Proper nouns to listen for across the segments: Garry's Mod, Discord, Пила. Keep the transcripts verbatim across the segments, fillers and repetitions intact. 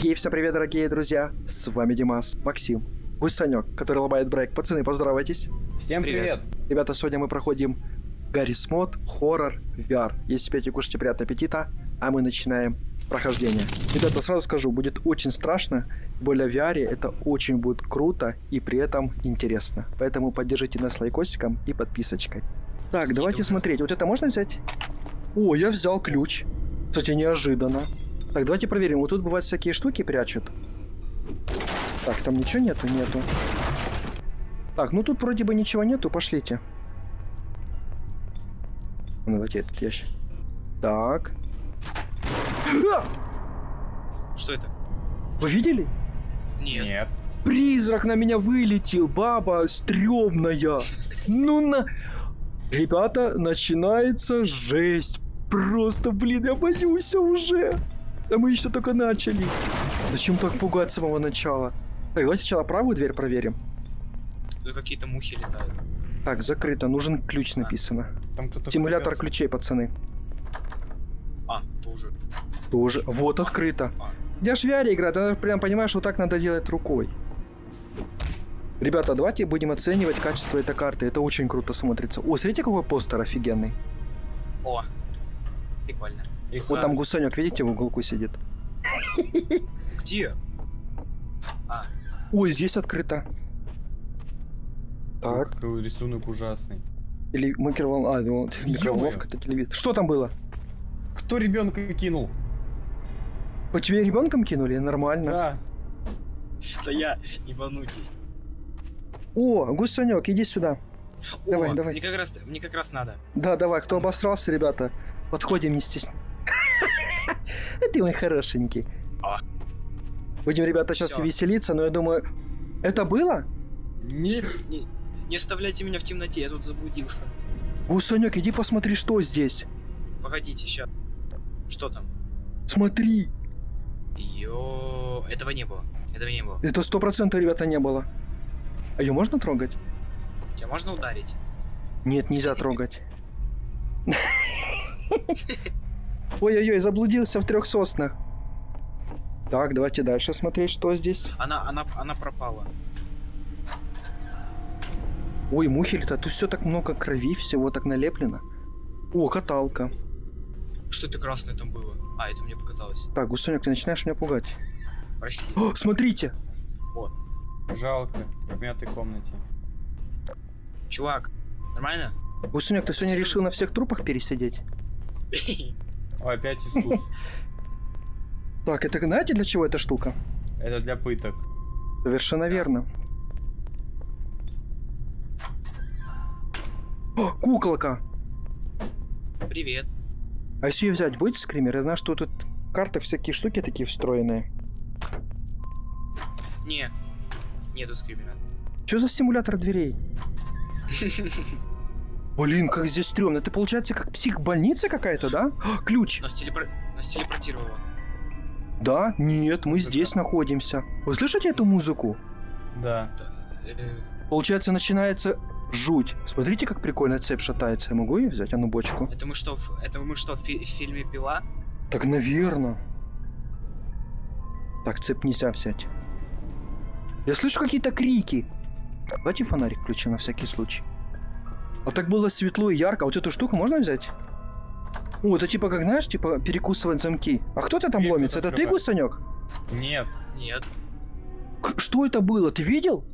Ей, всем привет, дорогие друзья. С вами Димас, Максим, Гусь, Санек, который ломает брейк. Пацаны, поздоровайтесь. Всем привет. привет. Ребята, сегодня мы проходим Garry's Mod, Horror, ви ар. Если пьете, кушайте, приятного аппетита. А мы начинаем прохождение. Ребята, сразу скажу, будет очень страшно. Более в ви ар это очень будет круто и при этом интересно. Поэтому поддержите нас лайкосиком и подписочкой. Так, давайте смотреть. Вот это можно взять? О, я взял ключ. Кстати, неожиданно. Так, давайте проверим. Вот тут бывают всякие штуки прячут. Так, там ничего нету? Нету. Так, ну тут вроде бы ничего нету. Пошлите. Ну, давайте этот ящик. Так. А! Что это? Вы видели? Нет. Нет. Призрак на меня вылетел. Баба стрёмная. Ну на... Ребята, начинается жесть. Просто, блин, я боюсь уже. Да мы еще только начали. Зачем так пугать с самого начала? Так, давайте сначала правую дверь проверим. Тут какие-то мухи летают. Так, закрыто. Нужен ключ, написано. Там кто-то Симулятор появился. Ключей, пацаны. А, тоже. Тоже. Вот, а, открыто. А. Я ж в ви ар играю, ты прям понимаешь, что так надо делать рукой. Ребята, давайте будем оценивать качество этой карты. Это очень круто смотрится. О, смотрите, какой постер офигенный. О, прикольно. И вот сам... там Гусанек, видите, в уголку сидит. Где? А. Ой, здесь открыто. Так. О, какой рисунок ужасный. Или микроволн... А, вот, микроволновка, это телевизор. Что там было? Кто ребенка кинул? По тебе ребенком кинули? Нормально. Да. Да я, не волнуйтесь. О, Гусанек, иди сюда. О, давай, давай. Мне как, раз, мне как раз надо. Да, давай, кто обосрался, ребята, подходим, не стесняйтесь. А ты мой хорошенький. А. Будем, ребята, сейчас Всё. веселиться, но я думаю... Это было? Не... не... Не оставляйте меня в темноте, я тут заблудился. Гусанек, иди посмотри, что здесь. Погодите, сейчас. Что там? Смотри. Йо... Этого не было. Этого не было. Это сто процентов, ребята, не было. А ее можно трогать? Тебя можно ударить? Нет, нельзя трогать. Ой-ой-ой, заблудился в трех соснах. Так, давайте дальше смотреть, что здесь. Она, она, она пропала. Ой, мухель-то, тут все так много крови, всего так налеплено. О, каталка. Что это красное там было? А, это мне показалось. Так, Гусанек, ты начинаешь меня пугать. Прости. О, смотрите! Вот. Жалко, в мятой комнате. Чувак, нормально? Гусанек, ты сегодня решил на всех трупах пересидеть? Опять Иисус. Так, это знаете, для чего эта штука? Это для пыток. Совершенно верно. О, куколка! Привет. А если ее взять, будет скример? Я знаю, что тут карты всякие штуки такие встроенные. Не, нету скримера. Что за симулятор дверей? Блин, как здесь стрёмно. Ты, получается, как психбольница какая-то, да? А, ключ. Нас, телепор... Нас телепортировало. Да? Нет, мы это здесь да. находимся. Вы слышите эту музыку? Да. Получается, начинается жуть. Смотрите, как прикольная цепь шатается. Я могу ее взять? А ну, бочку. Это мы что, в... Это мы что в, фи... в фильме «Пила»? Так, наверное. Так, цепь нельзя взять. Я слышу какие-то крики. Давайте фонарик включим на всякий случай. А так было светло и ярко. А вот эту штуку можно взять? О, это типа, как знаешь, типа перекусывать замки. А кто-то там ломится? Это ты, Гусанек? Нет. Нет. Что это было? Ты видел?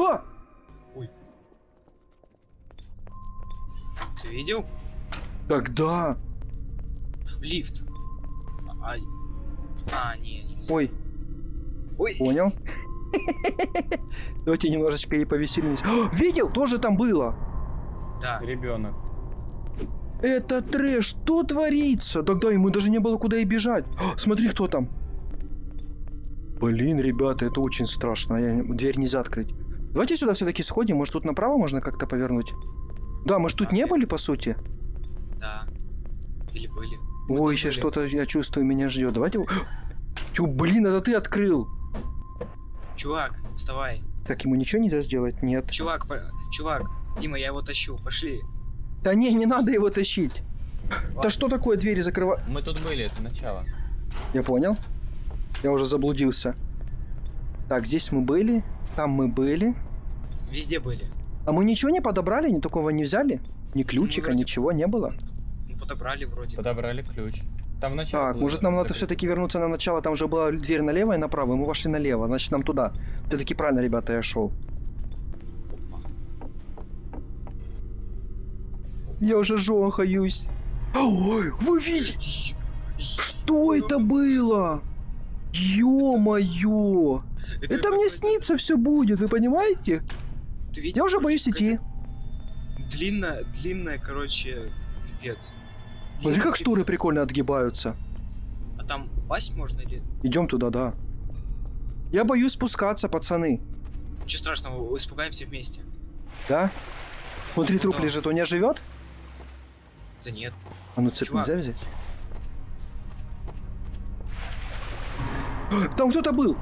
А! Ой. Ты видел? Тогда. Лифт. А, а не, не. Ой. Ой. Понял? Давайте немножечко и повеселимся. О, видел? Тоже там было. Да. Ребенок. Это трэш. Что творится? Тогда ему даже не было куда и бежать. О, смотри, кто там. Блин, ребята, это очень страшно. Я... Дверь нельзя открыть. Давайте сюда все-таки сходим. Может, тут направо можно как-то повернуть? Да, мы ж тут а, не были, по сути? Да. Или были. Ой, сейчас что-то, я чувствую, меня ждет. Давайте... Тю, блин, это ты открыл. Чувак, вставай. Так, ему ничего нельзя сделать? Нет. Чувак, по... чувак, Дима, я его тащу, пошли. Да не, не надо его тащить. Ладно. Да что такое двери закрывать? Мы тут были, это начало. Я понял. Я уже заблудился. Так, здесь мы были. Там мы были. Везде были. А мы ничего не подобрали? Ни такого не взяли? Ни ключика, ну, ничего не было? Подобрали вроде. Подобрали ключ. Там вначале так, было, может нам надо все-таки вернуться на начало. Там же была дверь налево и направо. Мы вошли налево, значит нам туда. Все-таки правильно, ребята, я шел. Я уже жохаюсь. Ой, вы видите? Что это было? Ё-моё! Это, это мне снится все будет, вы понимаете? Ты видел, я уже боюсь идти. Длинная, длинная, короче, пипец. Смотри, как штуры прикольно отгибаются. А там упасть можно или? Идем туда, да. Я боюсь спускаться, пацаны. Ничего страшного, испугаемся вместе. Да? Смотри, труп да. лежит, он не живет? Да нет. А ну цепь нельзя взять? Там кто-то был!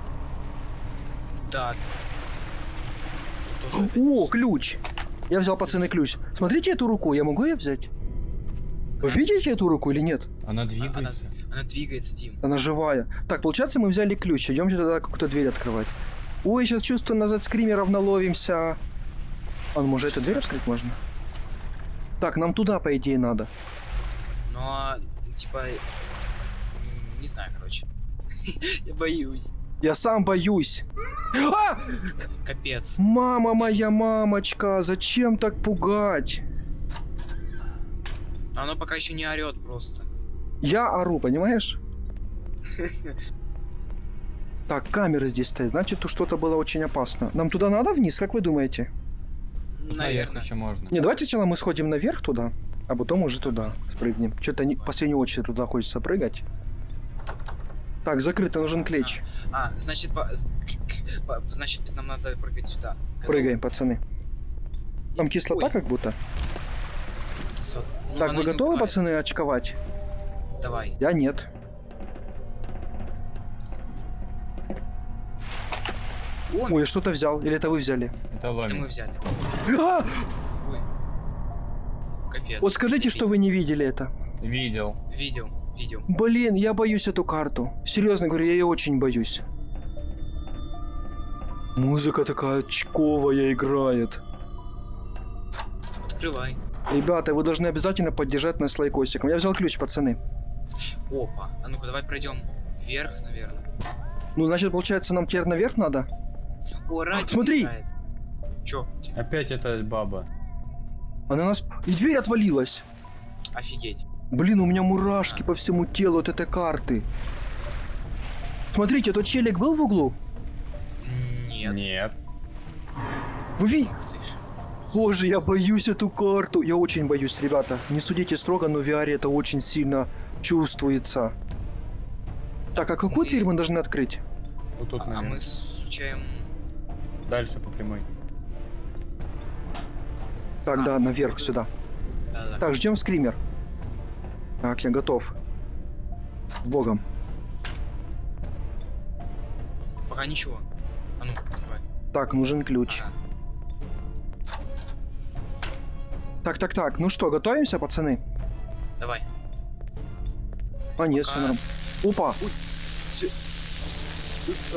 Да. О, ключ! Я взял, пацаны, ключ. Смотрите эту руку, я могу ее взять? Вы видите эту руку или нет? Она двигается. Она, она двигается, Дим. Она живая. Так, получается, мы взяли ключ. Идемте тогда какую-то дверь открывать. Ой, сейчас чувствую, назад скримеров наловимся. А, ну, может, эту дверь открыть можно? Так, нам туда, по идее, надо. Но, типа, не знаю, короче. Я боюсь. Я сам боюсь. А! Капец. Мама моя, мамочка, зачем так пугать? Оно пока еще не орет просто. Я ору, понимаешь? Так, камеры здесь стоят. Значит, тут что-то было очень опасно. Нам туда надо вниз, как вы думаете? Наверх еще можно. Не, давайте сначала мы сходим наверх туда, а потом уже туда спрыгнем. Что-то в последнюю очередь туда хочется прыгать. Так, закрыто, нужен клеч. А, а значит, по, по, значит, нам надо прыгать сюда. Прыгаем, пацаны. Там кислота. Ой. Как будто. Кислот. Ну, так, вы готовы, бывает. Пацаны, очковать? Давай. Я нет. Он. Ой, я что-то взял. Или это вы взяли? Это, это мы взяли. А! Капец. Вот скажите, что вы не видели это. Видел. Видел. Видел. Блин, я боюсь эту карту. Серьезно говорю, я ее очень боюсь. Музыка такая очковая играет. Открывай. Ребята, вы должны обязательно поддержать нас лайкосиком. Я взял ключ, пацаны. Опа. А ну-ка, давай пройдем вверх, наверное. Ну, значит, получается, нам теперь наверх надо? О, а, смотри! Играет. Че? Опять эта баба. Она нас... И дверь отвалилась. Офигеть. Блин, у меня мурашки по всему телу от этой карты. Смотрите, тот челик был в углу? Нет. Нет. Вы видите? Боже, я боюсь эту карту. Я очень боюсь, ребята. Не судите строго, но в ви ар это очень сильно чувствуется. Так, а какую дверь мы должны открыть? Вот тут, наверное. А мы случаем... Дальше по прямой. Так, а, да, наверх, сюда. Да, да. Так, ждем скример. Так, я готов. С Богом. Пока ничего. А ну, давай. Так, нужен ключ. Ага. Так, так, так. Ну что, готовимся, пацаны? Давай. А нет, пока... все нормально. Опа! Ой.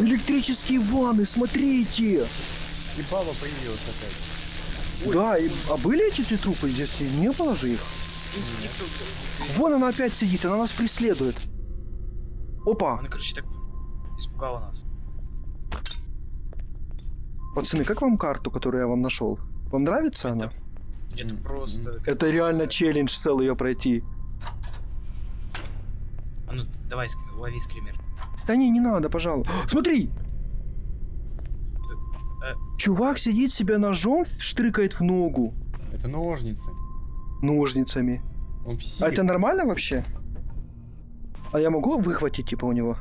Электрические ванны, смотрите! И баба появилась опять. Ой. Да, и... а были эти -то трупы здесь? Не положи их. Вон она опять сидит, она нас преследует. Опа! Она, короче, так испугала нас. Пацаны, как вам карту, которую я вам нашел? Вам нравится это, она? Это просто... Это реально челлендж целый ее пройти. А ну, давай, лови скример. Да не, не надо, пожалуй. Смотри! Чувак сидит себе ножом, штрикает в ногу. Это ножницы. Ножницами. А это нормально вообще? А я могу выхватить типа у него?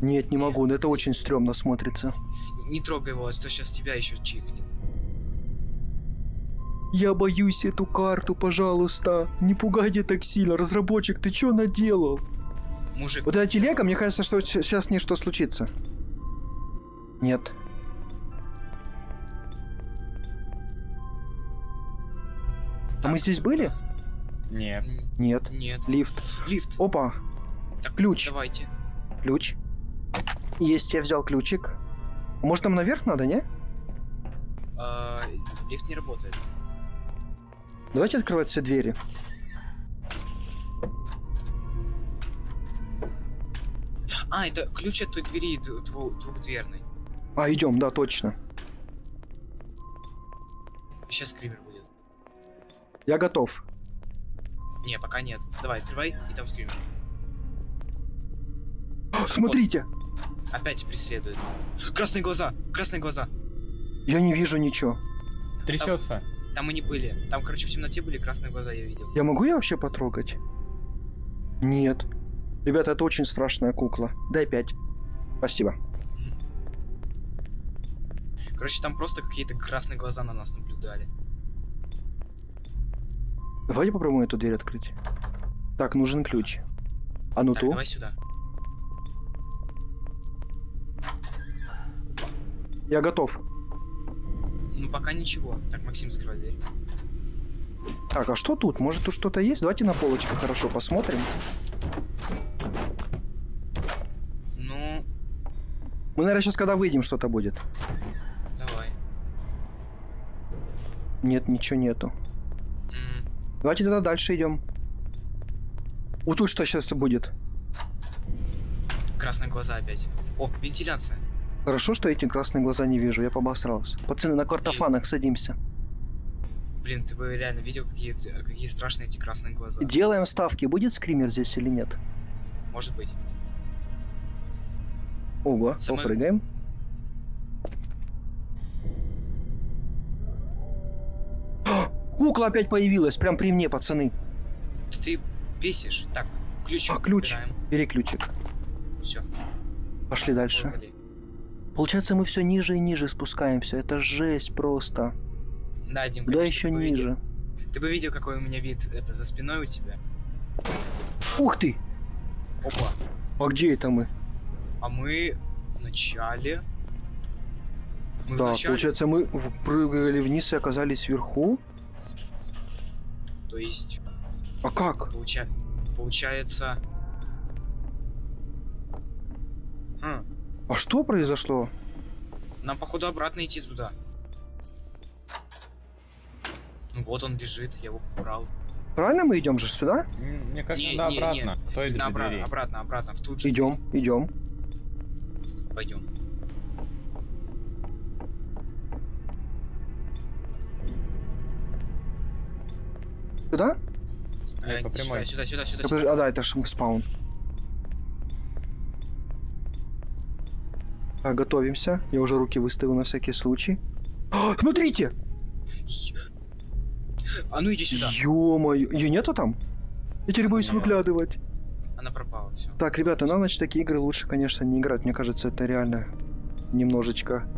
Нет, не могу, но это очень стрёмно смотрится. Не трогай его, а то сейчас тебя еще чихнет. Я боюсь эту карту, пожалуйста. Не пугайте так сильно. Разработчик, ты чё наделал? Мужик. Вот эта телега, мне кажется, что сейчас ничто случится. Нет. А мы здесь были? Нет. Нет. Нет. Лифт. Лифт. Опа. Так, ключ. Давайте. Ключ. Есть, я взял ключик. Может, нам наверх надо, не? А, лифт не работает. Давайте открывать все двери. А, это ключ от той двери двухдверной. А, идем, да, точно. Сейчас скример будет. Я готов. Не, пока нет. Давай, открывай, и там скример. Смотрите! Опять преследует. Красные глаза! Красные глаза! Я не вижу ничего. Трясется. Там, там и не были. Там, короче, в темноте были красные глаза, я видел. Я могу ее вообще потрогать? Нет. Ребята, это очень страшная кукла. Дай пять. Спасибо. Короче, там просто какие-то красные глаза на нас наблюдали. Давайте попробуем эту дверь открыть. Так, нужен ключ. А ну то. Давай сюда. Я готов. Ну, пока ничего. Так, Максим, закрывай дверь. Так, а что тут? Может, тут что-то есть? Давайте на полочке хорошо посмотрим. Ну... Мы, наверное, сейчас, когда выйдем, что-то будет. Давай. Нет, ничего нету. Mm. Давайте тогда дальше идем. Вот тут что сейчас будет? Красные глаза опять. О, вентиляция. Хорошо, что эти красные глаза не вижу, я побосрался. Пацаны, на картофанах садимся. Блин, ты бы реально видел, какие, какие страшные эти красные глаза. Делаем ставки, будет скример здесь или нет? Может быть. Ого, Самый... попрыгаем. Кукла опять появилась, прям при мне, пацаны. Ты бесишь. Так, ключик. А, ключ. Убираем. Бери ключик. Все. Пошли дальше. Поехали. Получается, мы все ниже и ниже спускаемся. Это жесть просто. Да, Димка, да, еще ниже. Видел. Ты бы видел, какой у меня вид это за спиной у тебя. Ух ты! Опа. А где это мы? А мы в начале. Мы да, в начале... получается, мы прыгали вниз и оказались вверху. То есть. А как? Получа... Получается. Хм. А что произошло? Нам, походу, обратно идти туда. Ну вот он бежит, я его убрал. Правильно мы идем же сюда? Мне кажется, не, да, не, обратно. Не. Кто идет? Обратно, обратно, обратно, в тут же. Идем, идем. Пойдем. Сюда? Э, По прямой. Сюда, сюда, сюда, сюда, сюда. А, да, это же спаун. А, готовимся. Я уже руки выставил на всякий случай. А, смотрите! А ну иди сюда. Ё-моё. Её нету там? Я теперь боюсь выглядывать. Она пропала, все. Так, ребята, нам, значит, такие игры лучше, конечно, не играть. Мне кажется, это реально немножечко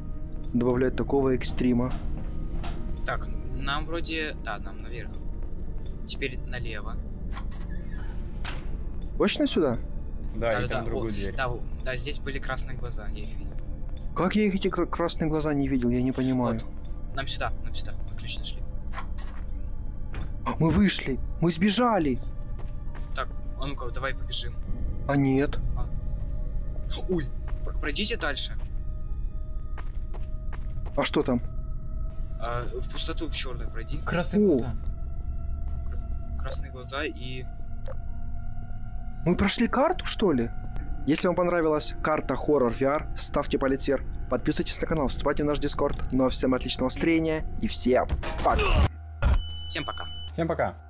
добавляет такого экстрима. Так, нам вроде... Да, нам наверх. Теперь налево. Точно сюда? Да, да, и да, там да. другую О, дверь. Да, да, здесь были красные глаза, я их видел. Как я их эти красные глаза не видел, я не понимаю. Вот. Нам сюда, нам сюда, мы ключ нашли. Мы вышли, мы сбежали. Так, а ну-ка, давай побежим. А нет. А. Ой, пройдите дальше. А что там? А, в пустоту в черную пройди. Красные О. глаза. Красные глаза и... Мы прошли карту, что ли? Если вам понравилась карта Horror ви ар, ставьте палец вверх, подписывайтесь на канал, вступайте в наш Discord. Ну а всем отличного настроения и всем пока! Всем пока! Всем пока!